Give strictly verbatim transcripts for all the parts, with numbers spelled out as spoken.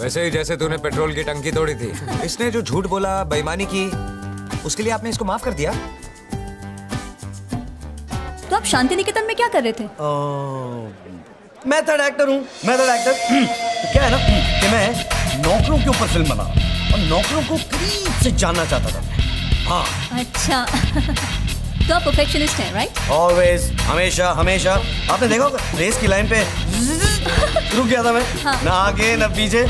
वैसे ही जैसे तूने पेट्रोल की टंकी तोड़ी थी। इसने जो झूठ बोला, बेईमानी की, उसके लिए आपने इसको माफ कर दिया? तो आप शांति निकेतन में क्या कर रहे थे? मैं थर्ड एक्टर हूँ, मैं थर्ड एक्टर। तो क्या है ना कि मैं नौकरों के ऊपर फिल्म बना और नौकरों को करीब से जानना चाहता था। हाँ। अच्छा। तो आप परफेक्शनिस्ट हैं, राइट? ऑलवेज, हमेशा, हमेशा। आपने देखा होगा रेस की लाइन पे रुक गया था मैं, हाँ। ना आगे ना पीछे,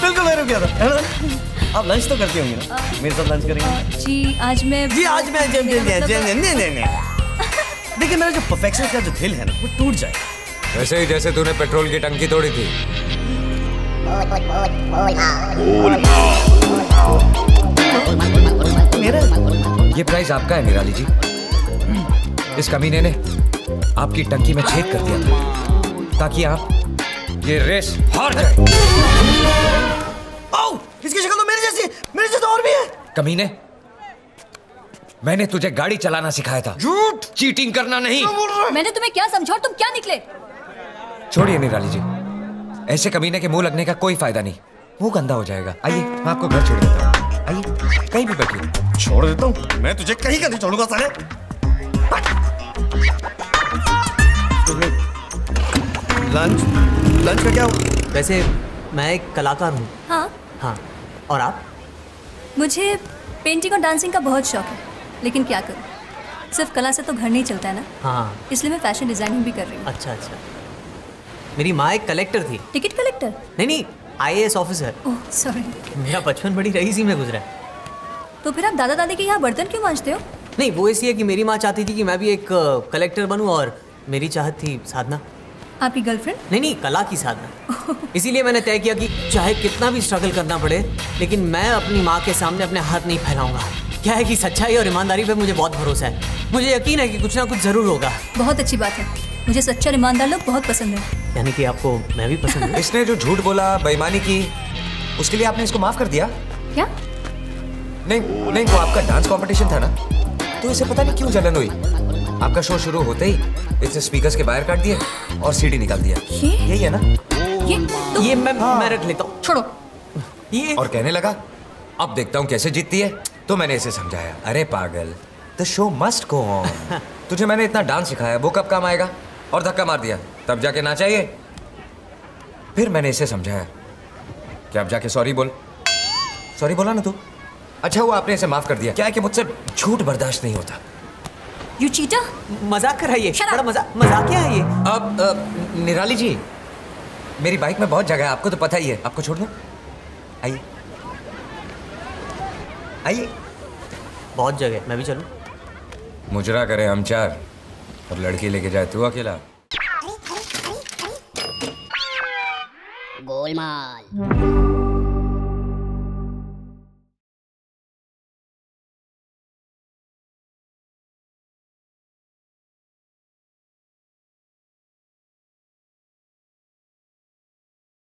बिल्कुल मैं रुक गया था, है ना? आप लंच तो करती होंगी ना? मेरे साथ लंच करेंगे? जी आज मैं जी आज मैं जेम जेम जेम जेम नहीं नहीं नहीं। देखिए मेरा जो परफेक्शन का जो दिल है ना वो टूट जाए। वैसे ही जैसे तूने पेट्रोल की टंकी तोड़ी थी। मेरा ये प्राइज आपका है निराली जी। इस कमीने ने आपकी टंकी में छेद कर दिया था ताकि आप ये रेस हार जाए। इसकी शक्ल तो मेरे जैसी, मेरे जैसा और भी है। कमीने, मैंने तुझे गाड़ी चलाना सिखाया था। झूठ, चीटिंग करना नहीं। मैंने तुम्हें क्या समझा और तुम क्या निकले? छोड़िए निराली जी, ऐसे कमीने के मुंह लगने का कोई फायदा नहीं, वो गंदा हो जाएगा। आइए मैं आपको घर छोड़ देता हूँ, आइए कहीं भी बैठिए। छोड़ देता हूँ? मैं तुझे कहीं का नहीं छोड़ूंगा साले। लंच लंच में क्या हुआ? वैसे मैं एक कलाकार हूँ। हाँ हाँ, और आप? मुझे पेंटिंग और डांसिंग का बहुत शौक है, लेकिन क्या करूँ, सिर्फ कला से तो घर नहीं चलता है ना। हाँ, इसलिए मैं फैशन डिजाइनिंग भी कर रही हूँ। अच्छा अच्छा, मेरी माँ एक कलेक्टर थी। Ticket collector? नहीं नहीं, I A S officer. Oh sorry, मेरा बचपन बड़ी रईसी में गुजरा। तो फिर आप दादा दादी के यहाँ बर्तन क्यों मांजते हो? नहीं, वो इसलिए कि मेरी माँ चाहती थी कि मैं भी एक कलेक्टर बनूँ, और मेरी चाहत थी साधना। आपकी गर्लफ्रेंड? नहीं नहीं, कला की साधना। इसीलिए मैंने तय किया कि चाहे कितना भी स्ट्रगल करना पड़े, लेकिन मैं अपनी माँ के सामने अपने हाथ नहीं फैलाऊंगा। क्या है कि सच्चाई और ईमानदारी पे मुझे बहुत भरोसा है, मुझे यकीन है कि कुछ ना कुछ जरूर होगा। बहुत अच्छी बात है, मुझे सच्चा ईमानदार लोग बहुत पसंद है। यानी कि आपको मैं भी पसंद हूँ। इसने जो झूठ बोला, बेईमानी की, उसके लिए आपने इसको माफ कर दिया? क्या? नहीं नहीं, वो आपका डांस कॉम्पिटिशन था ना, तो इसे पता नहीं क्यों जलन हुई। आपका शो शुरू होते ही इसने स्पीकर्स के बाहर काट दिए और सीडी निकाल दिया। ये? यही है ना? ये, तो ये मैं, हाँ। मैं रख लेता हूँ, छोड़ो ये। और कहने लगा अब देखता हूँ कैसे जीतती है। तो मैंने इसे समझाया, अरे पागल, the show must go on. तुझे मैंने इतना डांस सिखाया, वो कब काम आएगा? और धक्का मार दिया, तब जाके ना चाहिए। फिर मैंने इसे समझाया कि अब जाके सॉरी बोल। सॉरी बोला ना तू? अच्छा हुआ आपने इसे माफ कर दिया। क्या है कि मुझसे झूठ बर्दाश्त नहीं होता। You cheater? मजाक कर रही है, बड़ा मजाक मजाक क्या है ये? अब, अब निराली जी, मेरी बाइक में बहुत जगह है, आपको तो पता ही है। आपको छोड़ दूं? आइए आइए, बहुत जगह, मैं भी चलूं? मुजरा करे हम चार और लड़की लेके जाए तू अकेला। गोलमाल।